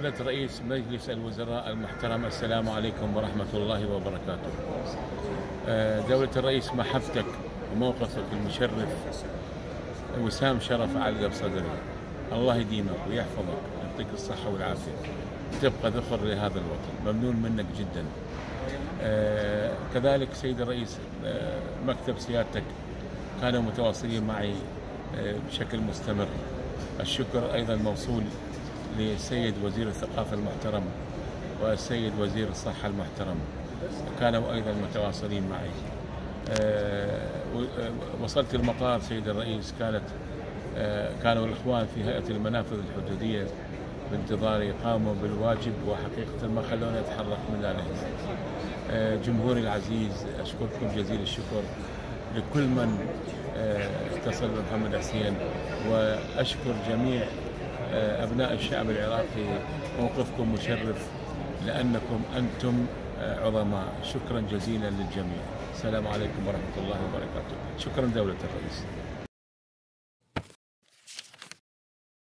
سيادة رئيس مجلس الوزراء المحترم، السلام عليكم ورحمة الله وبركاته. دولة الرئيس، محبتك وموقفك المشرف وسام شرف علق بصدري. الله يديمك ويحفظك ويعطيك الصحة والعافية، تبقى ذخر لهذا الوطن. ممنون منك جدا. كذلك سيد الرئيس، مكتب سيادتك كانوا متواصلين معي بشكل مستمر. الشكر أيضا موصول للسيد وزير الثقافة المحترم والسيد وزير الصحة المحترم، كانوا أيضا متواصلين معي. وصلت المطار سيد الرئيس، كانوا الإخوان في هيئة المنافذ الحدودية بانتظاري، قاموا بالواجب وحقيقة ما خلوني أتحرك من هنا. جمهوري العزيز، أشكركم جزيل الشكر لكل من اتصل بمحمد حسين، وأشكر جميع أبناء الشعب العراقي. موقفكم مشرف لأنكم أنتم عظماء. شكرا جزيلا للجميع. السلام عليكم ورحمة الله وبركاته. شكرا دولة الرئيس.